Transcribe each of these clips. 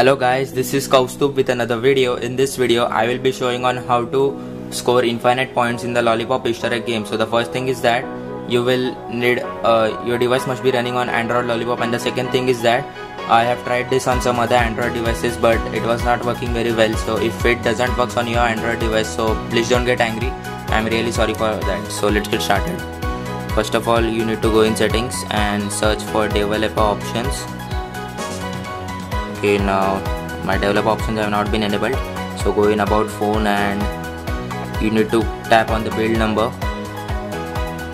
Hello guys, this is Kaustubh with another video. In this video I will be showing on how to score infinite points in the Lollipop Easter egg game. So the first thing is that you will need your device must be running on Android Lollipop, and the second thing is that I have tried this on some other Android devices but it was not working very well. So if it doesn't work on your Android device, so please don't get angry. I'm really sorry for that. So let's get started. First of all, you need to go in settings and search for developer options. Okay, now my developer options have not been enabled, so go in about phone and you need to tap on the build number.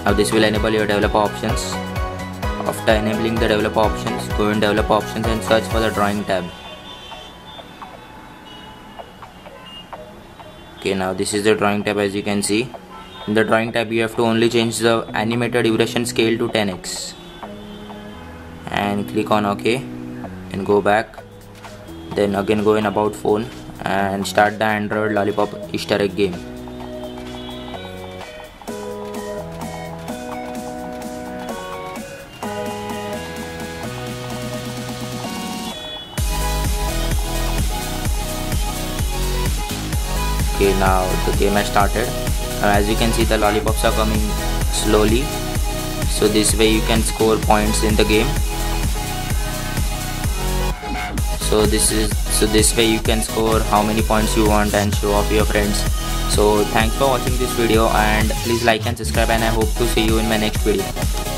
Now this will enable your developer options. After enabling the developer options, go in developer options and search for the drawing tab. Okay, now this is the drawing tab. As you can see, in the drawing tab you have to only change the animated duration scale to 10x and click on OK and go back. Then again go in about phone and start the Android Lollipop Easter egg game. Okay, now the game has started. As you can see, the lollipops are coming slowly, so this way you can score points in the game. So this way you can score how many points you want and show off your friends. So thanks for watching this video, and please like and subscribe, and I hope to see you in my next video.